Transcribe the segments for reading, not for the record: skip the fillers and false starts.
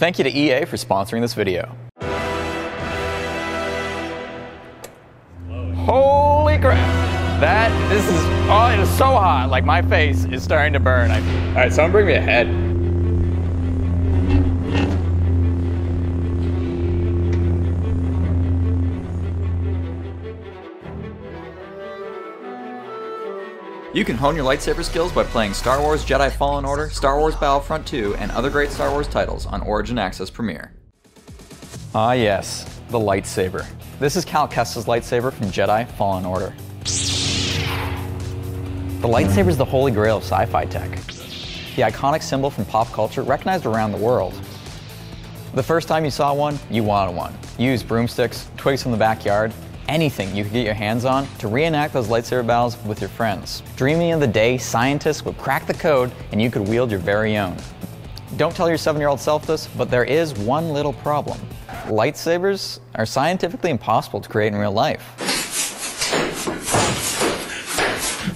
Thank you to EA for sponsoring this video. Holy crap! This is, oh, it is so hot, like my face is starting to burn. All right, someone bring me a head. You can hone your lightsaber skills by playing Star Wars Jedi Fallen Order, Star Wars Battlefront II, and other great Star Wars titles on Origin Access Premier. Ah yes, the lightsaber. This is Cal Kestis' lightsaber from Jedi Fallen Order. The lightsaber is the holy grail of sci-fi tech, the iconic symbol from pop culture recognized around the world. The first time you saw one, you wanted one. You used broomsticks, twigs from the backyard, anything you could get your hands on to reenact those lightsaber battles with your friends. Dreaming of the day scientists would crack the code and you could wield your very own. Don't tell your 7-year-old self this, but there is one little problem. Lightsabers are scientifically impossible to create in real life.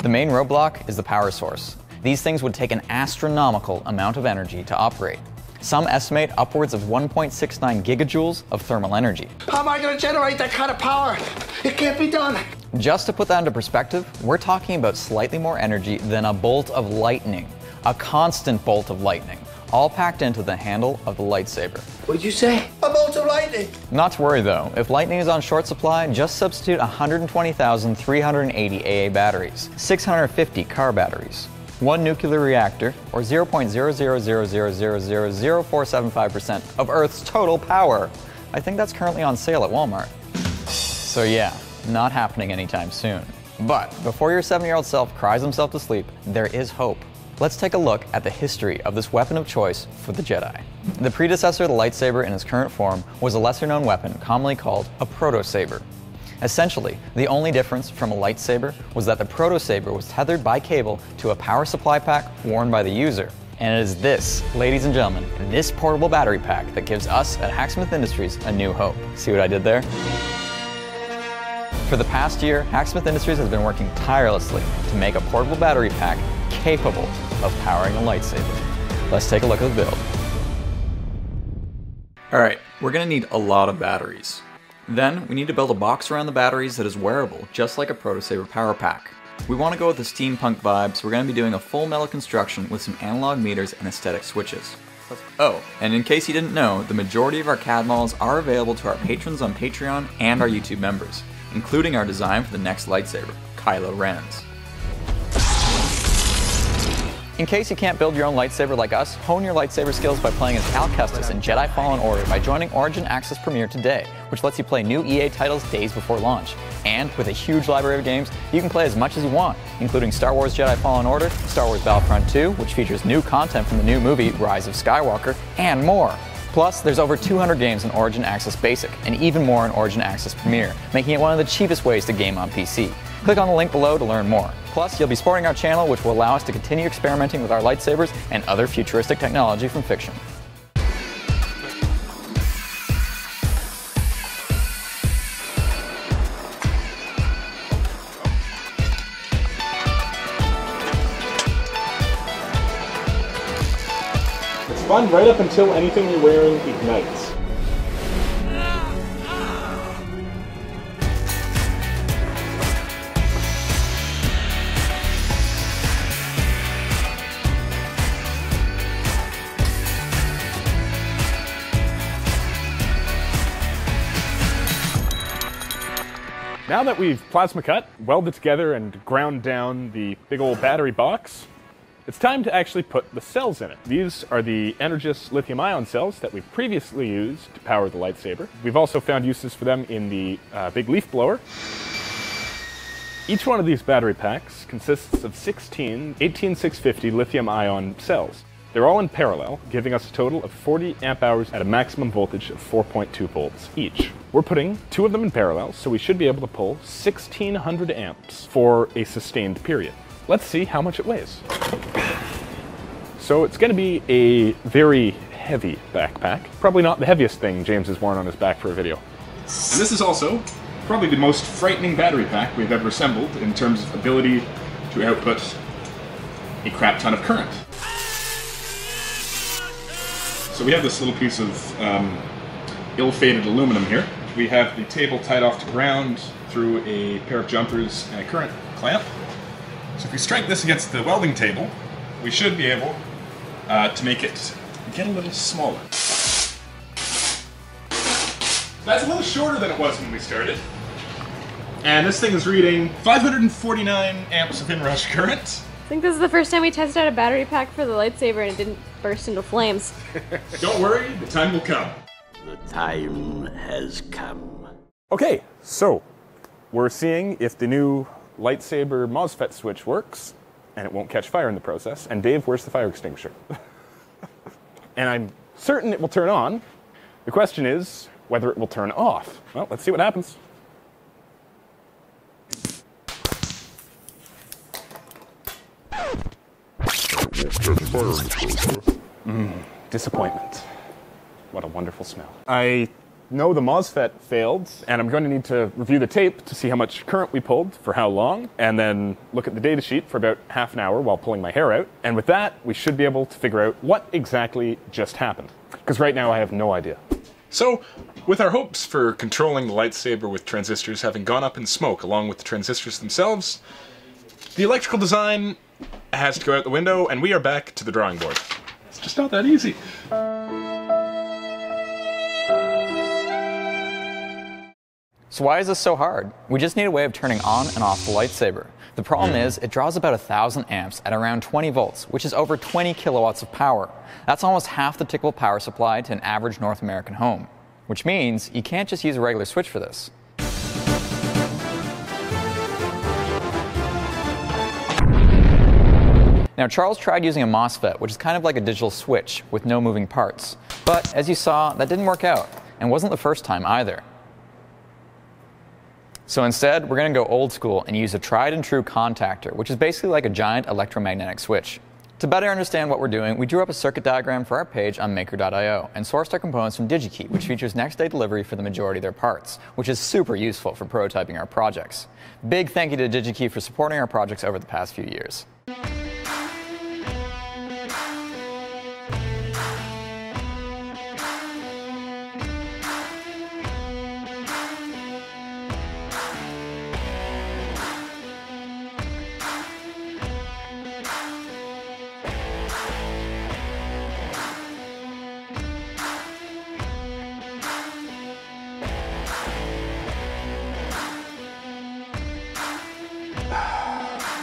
The main roadblock is the power source. These things would take an astronomical amount of energy to operate. Some estimate upwards of 1.69 gigajoules of thermal energy. How am I going to generate that kind of power? It can't be done. Just to put that into perspective, we're talking about slightly more energy than a bolt of lightning, a constant bolt of lightning, all packed into the handle of the lightsaber. What'd you say? A bolt of lightning! Not to worry though, if lightning is on short supply, just substitute 120,380 AA batteries, 650 car batteries, one nuclear reactor, or 0.000000475% of Earth's total power. I think that's currently on sale at Walmart. So yeah, not happening anytime soon. But before your 7-year-old self cries himself to sleep, there is hope. Let's take a look at the history of this weapon of choice for the Jedi. The predecessor of the lightsaber in its current form was a lesser-known weapon commonly called a protosaber. Essentially, the only difference from a lightsaber was that the protosaber was tethered by cable to a power supply pack worn by the user. And it is this, ladies and gentlemen, this portable battery pack that gives us at Hacksmith Industries a new hope. See what I did there? For the past year, Hacksmith Industries has been working tirelessly to make a portable battery pack capable of powering a lightsaber. Let's take a look at the build. Alright, we're going to need a lot of batteries. Then, we need to build a box around the batteries that is wearable, just like a Protosaber power pack. We want to go with the steampunk vibe, so we're going to be doing a full metal construction with some analog meters and aesthetic switches. Oh, and in case you didn't know, the majority of our CAD models are available to our patrons on Patreon and our YouTube members, including our design for the next lightsaber, Kylo Ren's. In case you can't build your own lightsaber like us, hone your lightsaber skills by playing as Cal Kestis in Jedi Fallen Order by joining Origin Access Premier today, which lets you play new EA titles days before launch. And with a huge library of games, you can play as much as you want, including Star Wars Jedi Fallen Order, Star Wars Battlefront II, which features new content from the new movie Rise of Skywalker, and more. Plus, there's over 200 games in Origin Access Basic, and even more in Origin Access Premier, making it one of the cheapest ways to game on PC. Click on the link below to learn more. Plus, you'll be supporting our channel, which will allow us to continue experimenting with our lightsabers and other futuristic technology from fiction. It's fun right up until anything you're wearing ignites. Now that we've plasma cut, welded together, and ground down the big old battery box, it's time to actually put the cells in it. These are the Energis lithium-ion cells that we previously used to power the lightsaber. We've also found uses for them in the big leaf blower. Each one of these battery packs consists of 16 18650 lithium-ion cells. They're all in parallel, giving us a total of 40 amp hours at a maximum voltage of 4.2 volts each. We're putting 2 of them in parallel, so we should be able to pull 1,600 amps for a sustained period. Let's see how much it weighs. So it's going to be a very heavy backpack. Probably not the heaviest thing James has worn on his back for a video. And this is also probably the most frightening battery pack we've ever assembled in terms of ability to output a crap ton of current. So we have this little piece of ill-fated aluminum here. We have the table tied off to ground through a pair of jumpers and a current clamp. So if we strike this against the welding table, we should be able to make it get a little smaller. That's a little shorter than it was when we started. And this thing is reading 549 amps of inrush current. I think this is the first time we tested out a battery pack for the lightsaber and it didn't burst into flames. Don't worry, the time will come. The time has come. Okay, so we're seeing if the new lightsaber MOSFET switch works and it won't catch fire in the process. And Dave, where's the fire extinguisher? And I'm certain it will turn on. The question is whether it will turn off. Well, let's see what happens. Disappointment. What a wonderful smell. I know the MOSFET failed, and I'm going to need to review the tape to see how much current we pulled, for how long, and then look at the data sheet for about half an hour while pulling my hair out. And with that, we should be able to figure out what exactly just happened. Because right now I have no idea. So, with our hopes for controlling the lightsaber with transistors having gone up in smoke along with the transistors themselves, the electrical design has to go out the window, and we are back to the drawing board. It's just not that easy. So why is this so hard? We just need a way of turning on and off the lightsaber. The problem is it draws about 1,000 amps at around 20 volts, which is over 20 kilowatts of power. That's almost half the typical power supply to an average North American home, which means you can't just use a regular switch for this. Now, Charles tried using a MOSFET, which is kind of like a digital switch with no moving parts. But as you saw, that didn't work out, and wasn't the first time either. So instead, we're going to go old school and use a tried and true contactor, which is basically like a giant electromagnetic switch. To better understand what we're doing, we drew up a circuit diagram for our page on Maker.io and sourced our components from Digi-Key, which features next-day delivery for the majority of their parts, which is super useful for prototyping our projects. Big thank you to Digi-Key for supporting our projects over the past few years.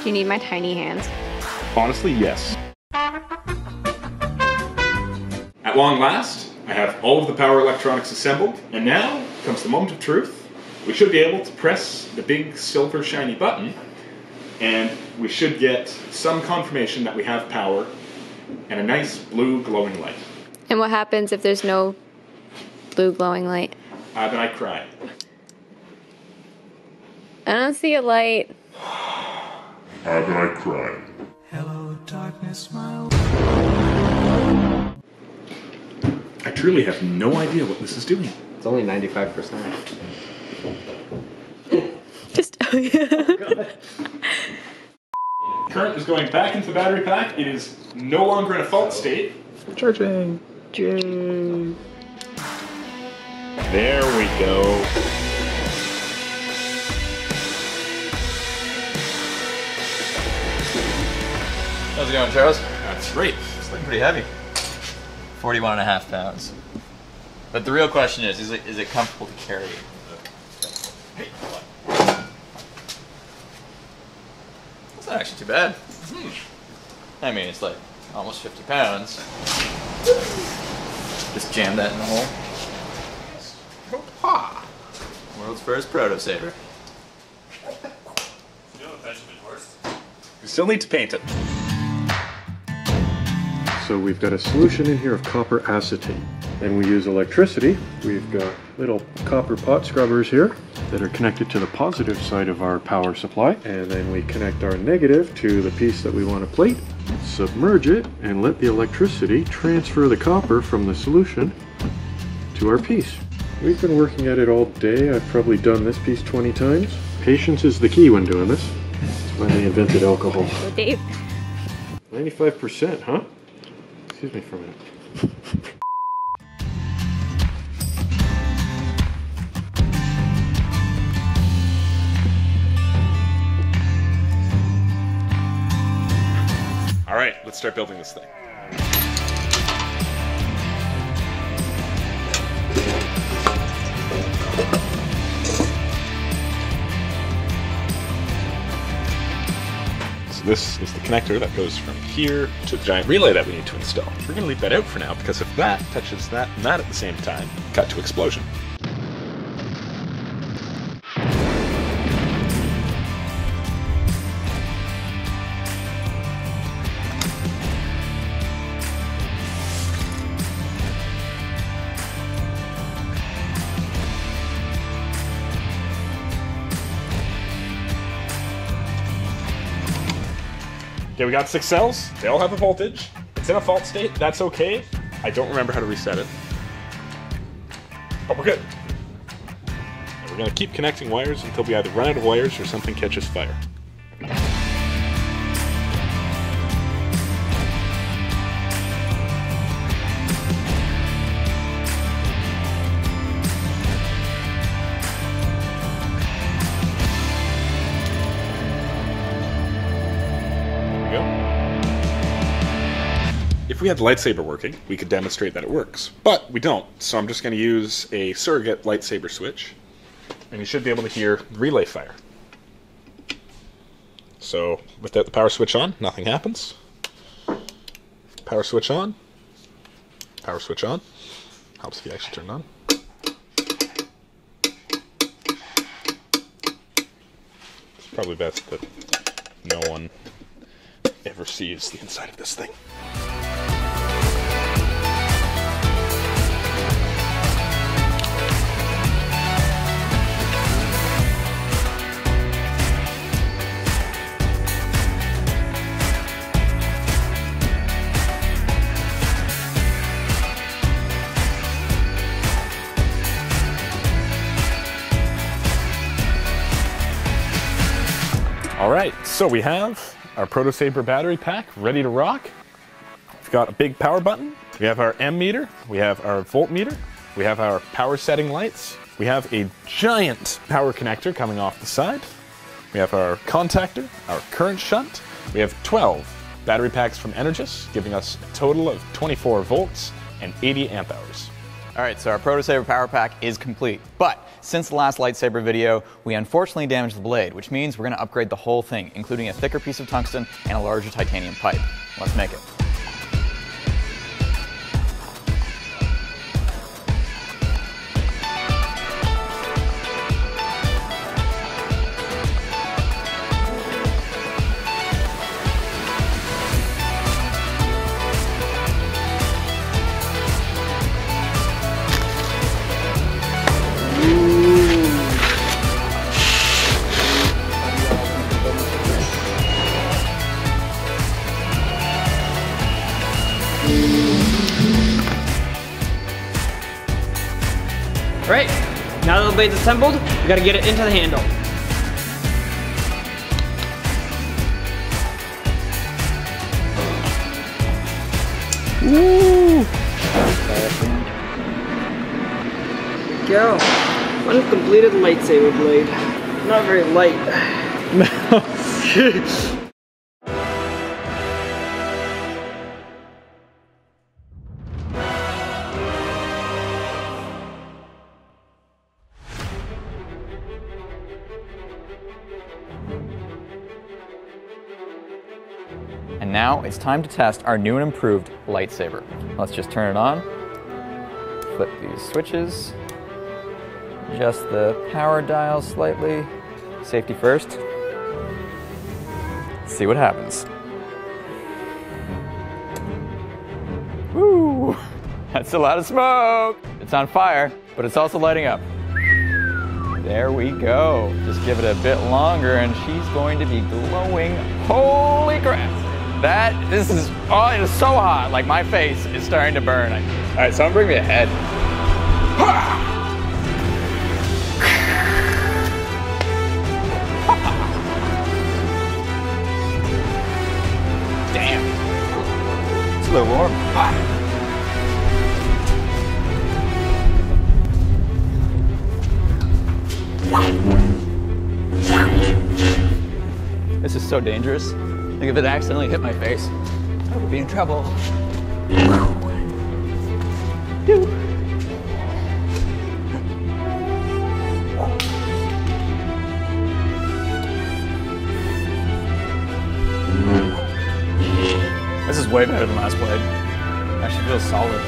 Do you need my tiny hands? Honestly, yes. At long last, I have all of the power electronics assembled, and now comes the moment of truth. We should be able to press the big silver shiny button, and we should get some confirmation that we have power and a nice blue glowing light. And what happens if there's no blue glowing light? Then I cry. I don't see a light. Then I cry. Hello, darkness, my old. I truly have no idea what this is doing. It's only 95%. Just oh yeah. Oh, God. Current is going back into the battery pack. It is no longer in a fault state. Charging. Yay. There we go. How's it going, Charles? That's great. It's looking pretty heavy. 41.5 pounds. But the real question is it comfortable to carry? Hey, hold on. That's not actually too bad. I mean, it's like almost 50 pounds. Just jam that in the hole. Ha! World's first Protosaber. We still need to paint it. So we've got a solution in here of copper acetate. Then we use electricity. We've got little copper pot scrubbers here that are connected to the positive side of our power supply. And then we connect our negative to the piece that we want to plate, submerge it, and let the electricity transfer the copper from the solution to our piece. We've been working at it all day. I've probably done this piece 20 times. Patience is the key when doing this. That's when they invented alcohol. 95%, huh? Excuse me for a minute. Alright, let's start building this thing. So this is the connector that goes from here to the giant relay that we need to install. We're going to leave that out for now, because if that touches that and that at the same time, cut to explosion. Okay, we got 6 cells, they all have a voltage. It's in a fault state, that's okay. I don't remember how to reset it. But we're good. And we're gonna keep connecting wires until we either run out of wires or something catches fire. If we had the lightsaber working, we could demonstrate that it works, but we don't, so I'm just going to use a surrogate lightsaber switch, and you should be able to hear relay fire. So without the power switch on, nothing happens. Power switch on. Power switch on. Helps if you actually turn it on. It's probably best that no one ever sees the inside of this thing. Alright, so we have our Protosaber battery pack ready to rock. We've got a big power button, we have our ammeter, we have our voltmeter, we have our power setting lights, we have a giant power connector coming off the side, we have our contactor, our current shunt, we have 12 battery packs from Energis, giving us a total of 24 volts and 80 amp hours. Alright, so our Protosaber power pack is complete, but since the last lightsaber video, we unfortunately damaged the blade, which means we're going to upgrade the whole thing, including a thicker piece of tungsten and a larger titanium pipe. Let's make it. Alright, now that the blade's assembled, we gotta get it into the handle. Woo! There we go. One completed lightsaber blade. Not very light. No. And now it's time to test our new and improved lightsaber. Let's just turn it on, flip these switches, adjust the power dial slightly, safety first, see what happens. Woo! That's a lot of smoke! It's on fire, but it's also lighting up. There we go. Just give it a bit longer and she's going to be glowing. Holy crap! It is so hot, like my face is starting to burn. All right, someone bring me a head. Damn. It's a little warm. This is so dangerous. Like if it accidentally hit my face, We'll be in trouble. This is way better than last played. Actually feels solid.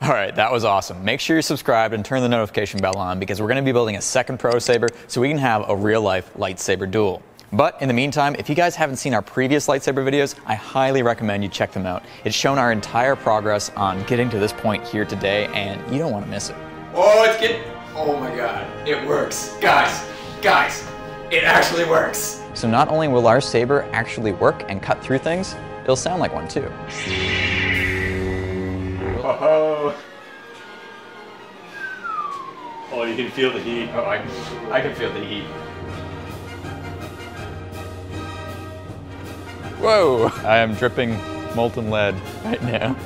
All right, that was awesome. Make sure you're subscribed and turn the notification bell on because we're going to be building a second Protosaber so we can have a real-life lightsaber duel. But in the meantime, if you guys haven't seen our previous lightsaber videos, I highly recommend you check them out. It's shown our entire progress on getting to this point here today, and you don't want to miss it. Oh, it's getting... Oh my god, it works. Guys, it actually works. So not only will our saber actually work and cut through things, it'll sound like one too. Oh, oh, you can feel the heat. Oh, I can feel the heat. Whoa! I am dripping molten lead right now.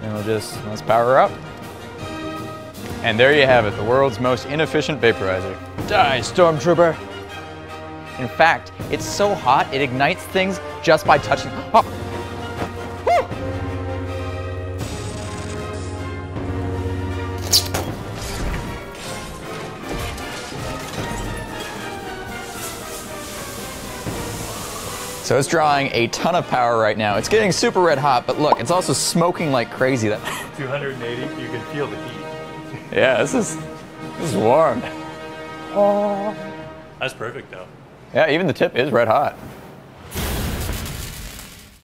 And let's power up. And there you have it, the world's most inefficient vaporizer. Die, Stormtrooper! In fact, it's so hot, it ignites things just by touching. Oh. So it's drawing a ton of power right now. It's getting super red hot, but look, it's also smoking like crazy. That 280, you can feel the heat. Yeah, this is warm. Oh, that's perfect though. Yeah, even the tip is red hot.